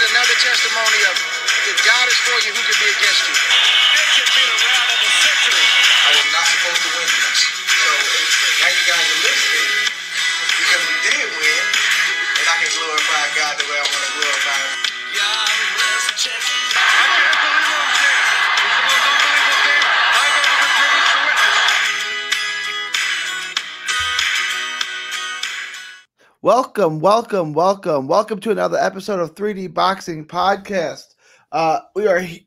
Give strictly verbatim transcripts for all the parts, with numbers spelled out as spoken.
is another testimony of if God is for you, who can be against you? This has been a round of a century. I was not supposed to win this. So now you guys are listening because we did win, and I can glorify God the way I want to glorify Him. Yeah, I'm blessed. I can't believe what I'm saying. It's the most unbelievable thing I've ever been privileged to witness. Welcome, welcome, welcome, welcome to another episode of three D Boxing Podcast. Uh, we are he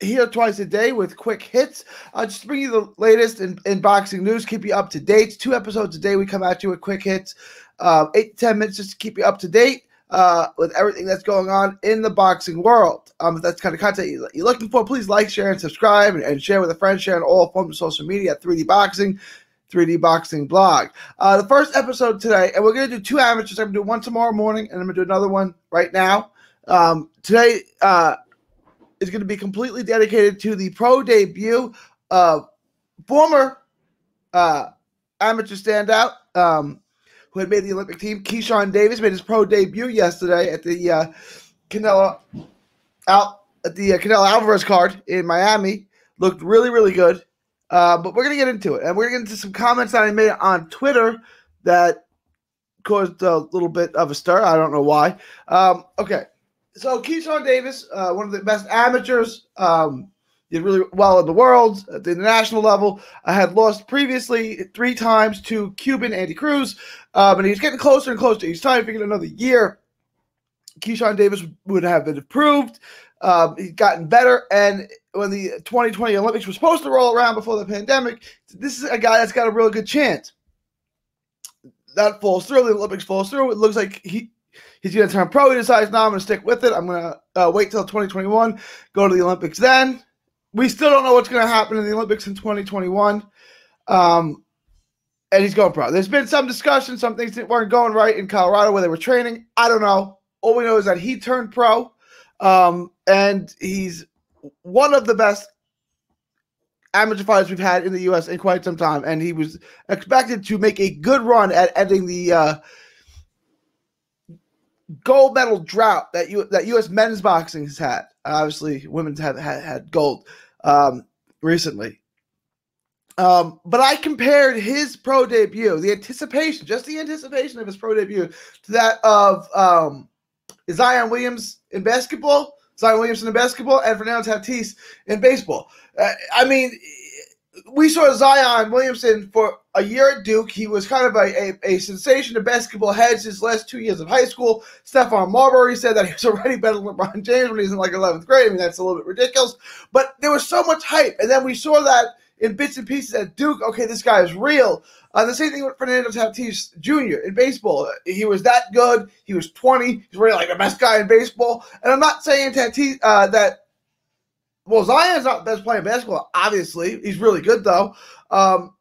here twice a day with quick hits. Uh, just to bring you the latest in, in boxing news, keep you up to date. Two episodes a day we come at you with quick hits, uh, eight to ten minutes just to keep you up to date uh, with everything that's going on in the boxing world. Um, if that's the kind of content you're looking for, please like, share, and subscribe, and, and share with a friend. Share on all forms of social media at three D Boxing, three D Boxing blog. Uh, the first episode today, and we're going to do two amateurs. I'm going to do one tomorrow morning, and I'm going to do another one right now. Um, today, uh, is going to be completely dedicated to the pro debut of former uh, amateur standout um, who had made the Olympic team. Keyshawn Davis made his pro debut yesterday at the uh, Canelo Al at the uh, Canelo Alvarez card in Miami. Looked really, really good. Uh, but we're going to get into it, and we're going to get into some comments that I made on Twitter that caused a little bit of a stir. I don't know why. Um, okay. So Keyshawn Davis, uh, one of the best amateurs, um, did really well in the world at the international level. I had lost previously three times to Cuban Andy Cruz, um, and he was getting closer and closer each time. I figured another year, Keyshawn Davis would have been improved. Um, he'd gotten better, and when the twenty twenty Olympics was supposed to roll around before the pandemic, this is a guy that's got a real good chance. That falls through. The Olympics falls through. It looks like he. He's going to turn pro. He decides, no, I'm going to stick with it. I'm going to uh, wait till twenty twenty-one, go to the Olympics then. We still don't know what's going to happen in the Olympics in twenty twenty-one. Um, and he's going pro. There's been some discussion. Some things that weren't going right in Colorado where they were training. I don't know. All we know is that he turned pro. Um, and he's one of the best amateur fighters we've had in the U S in quite some time. And he was expected to make a good run at ending the uh, – gold medal drought that you that U S men's boxing has had. Obviously, women's have had, had gold um, recently. Um, but I compared his pro debut, the anticipation, just the anticipation of his pro debut, to that of um, Zion Williams in basketball, Zion Williamson in basketball, and Fernando Tatis in baseball. Uh, I mean, we saw Zion Williamson for a year at Duke. He was kind of a, a, a sensation of basketball heads his last two years of high school. Stephon Marbury said that he was already better than LeBron James when he's in like eleventh grade. I mean, that's a little bit ridiculous. But there was so much hype. And then we saw that in bits and pieces at Duke. Okay, this guy is real. Uh, the same thing with Fernando Tatis Junior in baseball. He was that good. He was twenty. He's really like the best guy in baseball. And I'm not saying Tatis uh, that. Well, Zion's not the best player in basketball, obviously. He's really good, though. Um,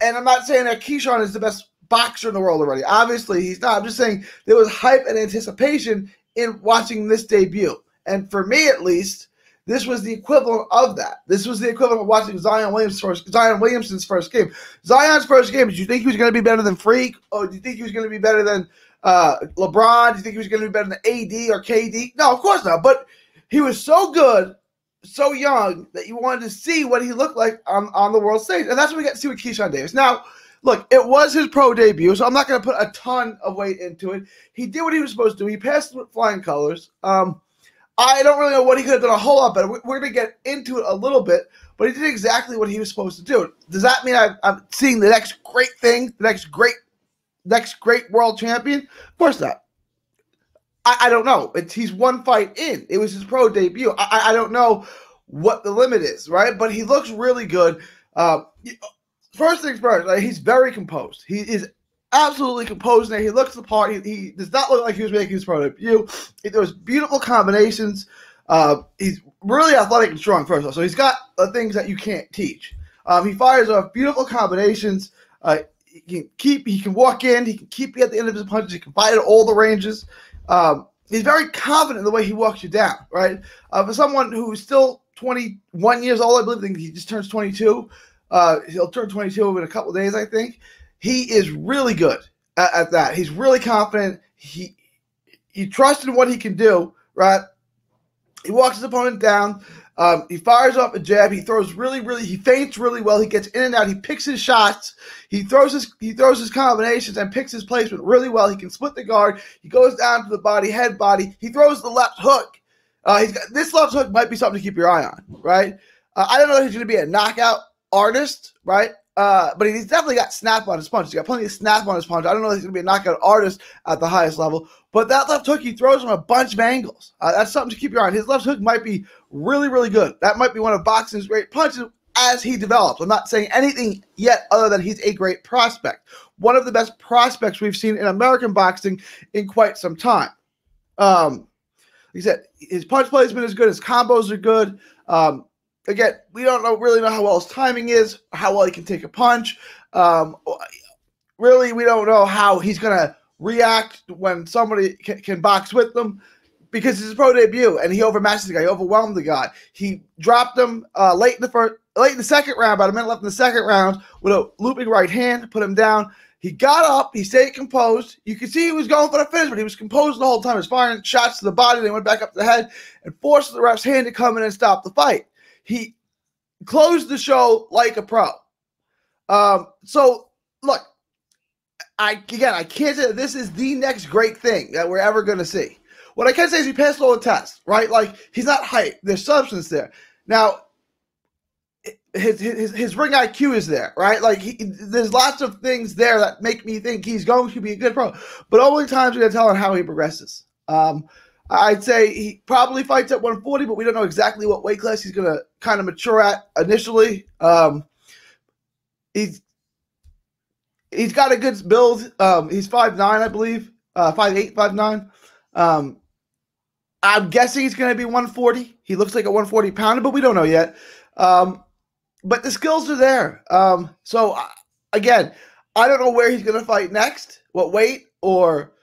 and I'm not saying that Keyshawn is the best boxer in the world already. Obviously, he's not. I'm just saying there was hype and anticipation in watching this debut. And for me, at least, this was the equivalent of that. This was the equivalent of watching Zion Williamson's first, Zion Williamson's first game. Zion's first game, did you think he was going to be better than Freak? Or do you think he was going to be better than uh, LeBron? Do you think he was going to be better than A D or K D? No, of course not. But he was so good, so young, that you wanted to see what he looked like on, on the world stage. And that's what we got to see with Keyshawn Davis. Now, look, it was his pro debut, so I'm not going to put a ton of weight into it. He did what he was supposed to do. He passed with flying colors. Um, I don't really know what he could have done a whole lot better. We're, we're going to get into it a little bit, but he did exactly what he was supposed to do. Does that mean I, I'm seeing the next great thing, the next great, next great world champion? Of course not. I don't know. It's, he's one fight in. It was his pro debut. I, I don't know what the limit is, right? But he looks really good. Uh, first things first, like, he's very composed. He is absolutely composed. Now. He looks the part. He, he does not look like he was making his pro debut. There was beautiful combinations. Uh, he's really athletic and strong, first of all. So he's got uh, things that you can't teach. Um, he fires off beautiful combinations. Uh, he can keep. He can walk in. He can keep you at the end of his punches. He can fight at all the ranges. Um, he's very confident in the way he walks you down, right? Uh, for someone who is still twenty-one years old, I believe, I think he just turns twenty-two. Uh, he'll turn twenty-two in a couple of days, I think. He is really good at, at that. He's really confident. He, you trust in what he can do right? He walks his opponent down. Um, he fires off a jab. He throws really, really. He feints really well. He gets in and out. He picks his shots. He throws his he throws his combinations and picks his placement really well. He can split the guard. He goes down to the body, head body. He throws the left hook. Uh, he's got, this left hook might be something to keep your eye on, right? Uh, I don't know if he's going to be a knockout artist, right? Uh, but he's definitely got snap on his punch. He's got plenty of snap on his punch. I don't know if he's going to be a knockout artist at the highest level. But that left hook he throws from a bunch of angles. Uh, that's something to keep your eye on. His left hook might be really, really good. That might be one of boxing's great punches as he develops. I'm not saying anything yet other than he's a great prospect. One of the best prospects we've seen in American boxing in quite some time. Um, like I said, his punch placement is good. His combos are good. Um, Again, we don't know really know how well his timing is, how well he can take a punch. Um, really, we don't know how he's going to react when somebody can, can box with them because it's his pro debut, and he overmatched the guy. He overwhelmed the guy. He dropped him uh, late in the first, late in the second round, about a minute left in the second round, with a looping right hand, put him down. He got up. He stayed composed. You could see he was going for the finish, but he was composed the whole time. He was firing shots to the body. They went back up to the head and forced the ref's hand to come in and stop the fight. He closed the show like a pro. Um, so, look, I again, I can't say that this is the next great thing that we're ever going to see. What I can say is he passed all the tests, right? Like, he's not hype. There's substance there. Now, his his, his ring I Q is there, right? Like, he, there's lots of things there that make me think he's going to be a good pro. But only time's going to tell on how he progresses. Um I'd say he probably fights at one forty, but we don't know exactly what weight class he's going to kind of mature at initially. Um, he's he's got a good build. Um, he's five nine, I believe, uh, five eight, five nine. Um, I'm guessing he's going to be one forty. He looks like a one forty pounder, but we don't know yet. Um, but the skills are there. Um, so, uh, again, I don't know where he's going to fight next, what weight or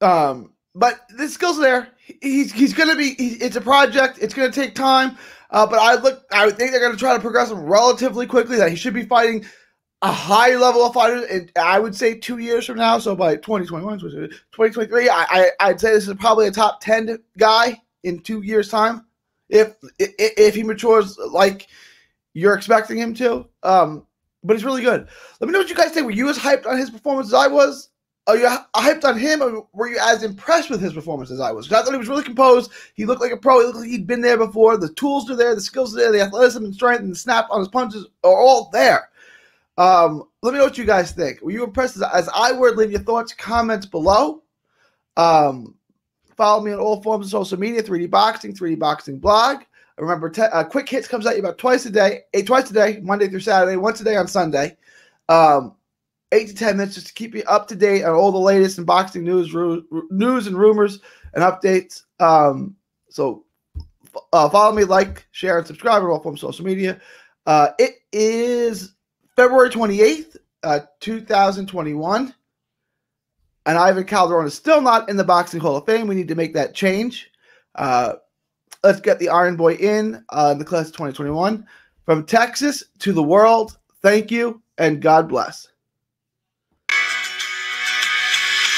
um, – but the skills are there. He's he's going to be. He, it's a project. It's going to take time. Uh, but I look. I think they're going to try to progress him relatively quickly. That he should be fighting a high level of fighters. And I would say two years from now. So by twenty twenty-one, twenty twenty-three, I, I I'd say this is probably a top ten guy in two years' time, if if, if he matures like you're expecting him to. Um, but he's really good. Let me know what you guys think. Were you as hyped on his performance as I was? Are you hyped on him, or were you as impressed with his performance as I was? Because I thought he was really composed. He looked like a pro. He looked like he'd been there before. The tools are there. The skills are there. The athleticism and strength and the snap on his punches are all there. Um, let me know what you guys think. Were you impressed as, as I were? Leave your thoughts, comments below. Um, follow me on all forms of social media, three D Boxing, three D Boxing blog. Remember, te- uh, Quick Hits comes at you about twice a day, eight, twice a day, Monday through Saturday, once a day on Sunday. Um, eight to ten minutes just to keep you up to date on all the latest in boxing news, ru- news and rumors and updates. Um, so uh, follow me, like, share, and subscribe on all forms of social media. Uh, it is February twenty-eighth, uh, two thousand twenty-one, and Ivan Calderon is still not in the Boxing Hall of Fame. We need to make that change. Uh, let's get the Iron Boy in, uh, the class of twenty twenty-one. From Texas to the world, thank you, and God bless.